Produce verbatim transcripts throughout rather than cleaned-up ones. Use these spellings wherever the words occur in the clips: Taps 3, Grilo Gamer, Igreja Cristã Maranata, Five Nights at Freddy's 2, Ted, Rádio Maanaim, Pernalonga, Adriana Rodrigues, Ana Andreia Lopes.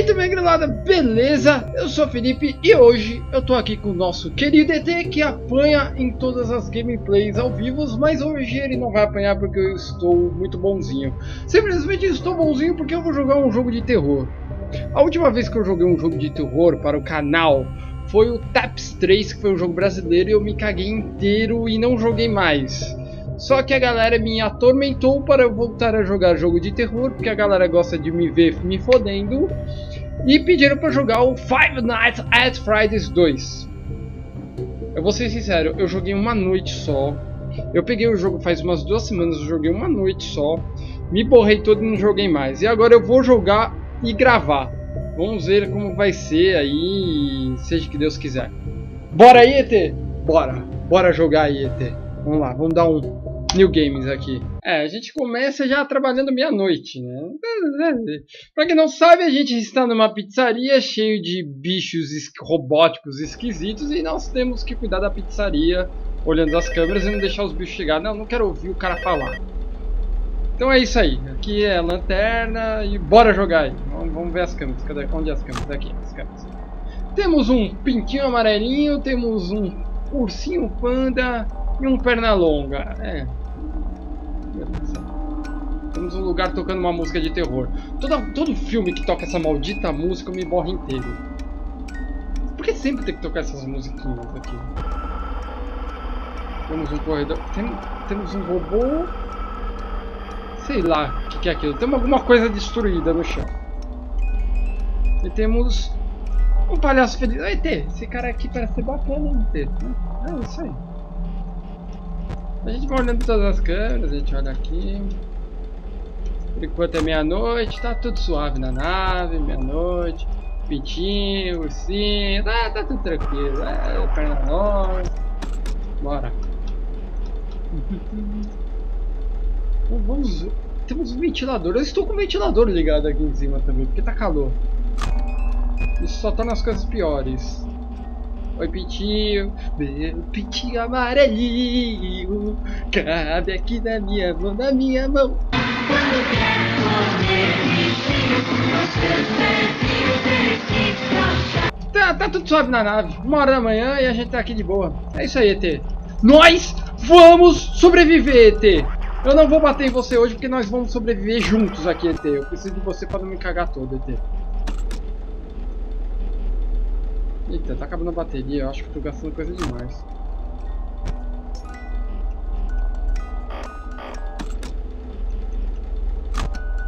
aí também, granada, beleza? Eu sou o Felipe e hoje eu tô aqui com o nosso querido E T, que apanha em todas as gameplays ao vivo, mas hoje ele não vai apanhar porque eu estou muito bonzinho. Simplesmente estou bonzinho porque eu vou jogar um jogo de terror. A última vez que eu joguei um jogo de terror para o canal foi o Taps três, que foi um jogo brasileiro, e eu me caguei inteiro e não joguei mais. Só que a galera me atormentou para eu voltar a jogar jogo de terror, porque a galera gosta de me ver me fodendo. E pediram para jogar o Five Nights at Freddy's dois. Eu vou ser sincero, eu joguei uma noite só. Eu peguei o jogo faz umas duas semanas, eu joguei uma noite só. Me borrei todo e não joguei mais. E agora eu vou jogar e gravar. Vamos ver como vai ser aí, seja que Deus quiser. Bora aí, E T? Bora. Bora jogar aí, E T. Vamos lá, vamos dar um... New Games aqui. É, a gente começa já trabalhando meia-noite, né? Pra quem não sabe, a gente está numa pizzaria cheio de bichos es- robóticos esquisitos e nós temos que cuidar da pizzaria olhando as câmeras e não deixar os bichos chegar. Não, não quero ouvir o cara falar. Então é isso aí. Aqui é a lanterna e bora jogar aí. Vamos, vamos ver as câmeras. Cadê? Onde é as câmeras? Aqui, as câmeras. Temos um pintinho amarelinho, temos um ursinho panda e um perna longa. É. Temos um lugar tocando uma música de terror. Todo, todo filme que toca essa maldita música eu me borro inteiro. Por que sempre tem que tocar essas musiquinhas aqui? Temos um corredor. Tem, temos um robô. Sei lá o que, que é aquilo. Temos alguma coisa destruída no chão. E temos um palhaço feliz. Ah, E T, esse cara aqui parece ser bacana, hein, E T? É isso aí. A gente vai olhando todas as câmeras, a gente olha aqui. Por enquanto é meia-noite, tá tudo suave na nave, meia-noite. Pitinho, ursinho, tá, tá tudo tranquilo. É, perna longa. Bora. Vamos, temos um ventilador. Eu estou com o ventilador ligado aqui em cima também, porque tá calor. Isso só tá nas coisas piores. Oi, pitinho, meu pitinho amarelinho, cabe aqui na minha mão, na minha mão. Quando quer comer bichinho, você precisa tá, tá tudo suave na nave, uma hora da manhã e a gente tá aqui de boa. É isso aí, E T. Nós vamos sobreviver, E T. Eu não vou bater em você hoje porque nós vamos sobreviver juntos aqui, E T. Eu preciso de você para não me cagar todo, E T. Eita, tá acabando a bateria, eu acho que tô gastando coisa demais.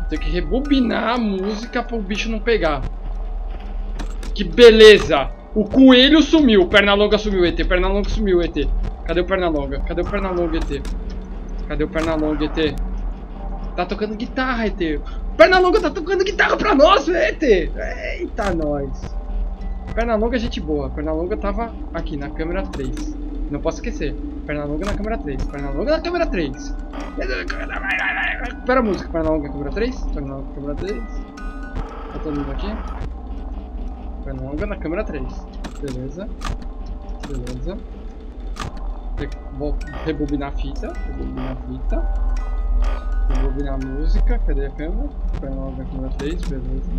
Tem que rebobinar a música pro bicho não pegar. Que beleza! O coelho sumiu, Pernalonga sumiu, E T, Pernalonga sumiu, E T. Cadê o Pernalonga? Cadê o Pernalonga, E T? Cadê o Pernalonga, E T? Tá tocando guitarra, E T. Pernalonga tá tocando guitarra pra nós, E T! Eita, nós! Pernalonga é gente boa, Pernalonga tava aqui na câmera três. Não posso esquecer. Pernalonga na câmera três. Pernalonga na câmera três. Espera a música. Pernalonga na câmera três. Pernalonga na câmera três. Tá todo mundo aqui? Pernalonga na câmera três. Beleza. Beleza. Vou rebobinar a fita. Rebobinar a fita. Rebobinar a música. Cadê a câmera? Pernalonga na câmera três. Beleza.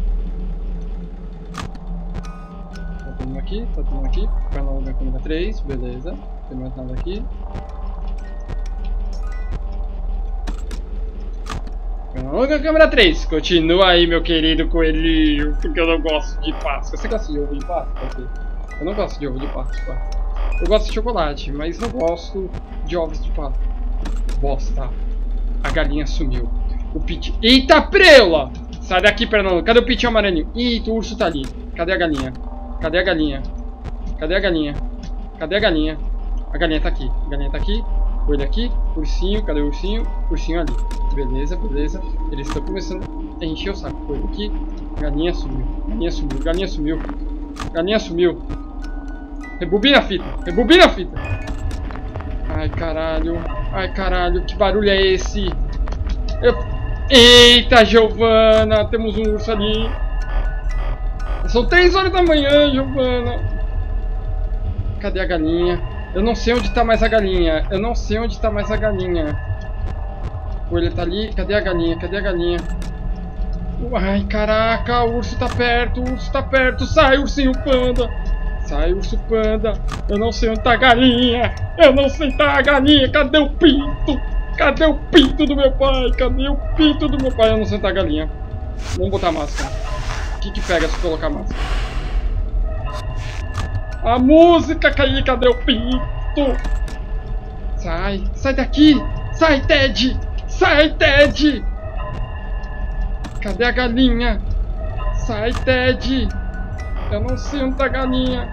Tá todo aqui, tá todo aqui, Pernalonga na câmera três, beleza, não tem mais nada aqui. Pernalonga na câmera três, continua aí meu querido coelhinho, porque eu não gosto de Páscoa. Você gosta de ovo de Páscoa? Eu não gosto de ovo de Páscoa. Eu gosto de chocolate, mas não gosto de ovos de Páscoa. Bosta, a galinha sumiu. O pit. Eita preula! Sai daqui, Pernalonga, cadê o pitinho amarelinho? Eita, o urso tá ali, cadê a galinha? Cadê a galinha? Cadê a galinha? Cadê a galinha? A galinha tá aqui. A galinha tá aqui. Coelho aqui. Ursinho. Cadê o ursinho? Ursinho ali. Beleza, beleza. Eles estão começando a encher o saco. Coelho aqui. Galinha sumiu. Galinha sumiu. Galinha sumiu. Galinha sumiu. Rebobina a fita. Rebobina a fita. Ai, caralho. Ai, caralho. Que barulho é esse? Eu... Eita, Giovana. Temos um urso ali. São três horas da manhã, Giovana. Cadê a galinha? Eu não sei onde tá mais a galinha. Eu não sei onde tá mais a galinha. O coelho tá ali. Cadê a galinha? Cadê a galinha? Ai, caraca, o urso tá perto, o urso tá perto. Sai, ursinho panda. Sai, urso panda. Eu não sei onde tá a galinha. Eu não sei onde tá a galinha. Cadê o pinto? Cadê o pinto do meu pai? Cadê o pinto do meu pai? Eu não sei onde tá a galinha. Vamos botar a máscara. O que que pega se colocar a máscara? A música caiu. Cadê o pinto? Sai, sai daqui. Sai, Ted. Sai, Ted. Cadê a galinha? Sai, Ted! Eu não sei onde tá a galinha!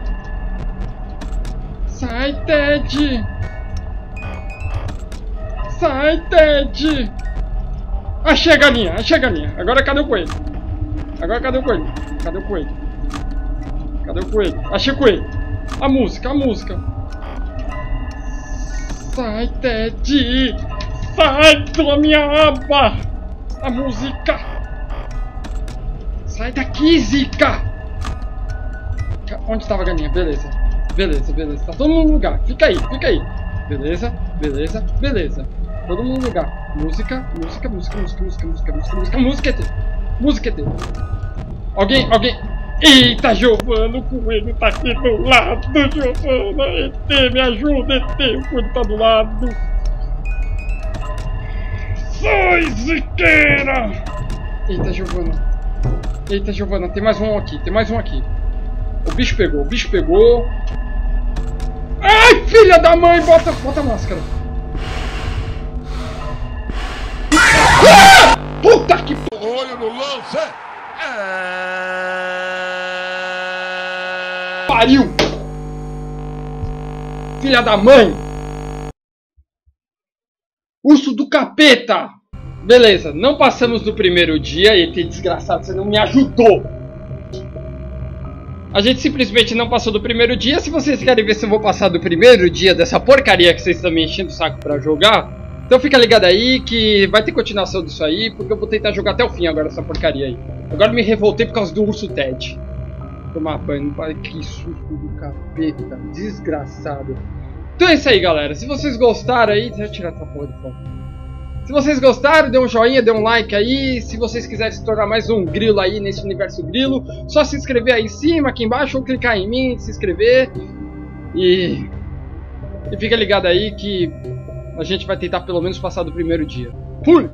Sai, Ted! Sai, Ted! Achei a galinha! Achei a galinha! Agora cadê o coelho? Agora cadê o coelho? Cadê o coelho? Cadê o coelho? Achei o coelho! A música! A música! Sai, Ted! Sai pela minha aba! A música! Sai daqui, Zica! Onde estava a galinha? Beleza. Beleza, beleza. Tá todo mundo no lugar. Fica aí, fica aí. Beleza, beleza, beleza. Todo mundo no lugar. Música, música, música, música, música, música, música, música, música. Música. Alguém, alguém. Eita, Giovana, o coelho tá aqui do lado, Giovana. E T, me ajuda, E T, o coelho tá do lado. Sai, Ziqueira! Eita, Giovana. Eita, Giovana, tem mais um aqui, tem mais um aqui. O bicho pegou, o bicho pegou. Ai, filha da mãe, bota, bota a máscara. Ah! Puta que porra! Olho no lance! É... Pariu! Filha da mãe! Urso do capeta! Beleza, não passamos do primeiro dia, E T desgraçado, você não me ajudou. A gente simplesmente não passou do primeiro dia. Se vocês querem ver se eu vou passar do primeiro dia dessa porcaria que vocês estão me enchendo o saco pra jogar, então fica ligado aí que vai ter continuação disso aí, porque eu vou tentar jogar até o fim agora essa porcaria aí. Agora me revoltei por causa do urso Ted. Tomar banho, que susto do capeta, desgraçado. Então é isso aí, galera, se vocês gostaram aí... Deixa eu tirar essa porra de fora. Se vocês gostaram, dê um joinha, dê um like aí. Se vocês quiserem se tornar mais um grilo aí nesse universo grilo, só se inscrever aí em cima, aqui embaixo, ou clicar em mim, se inscrever. E... e fica ligado aí que a gente vai tentar pelo menos passar do primeiro dia. Fui!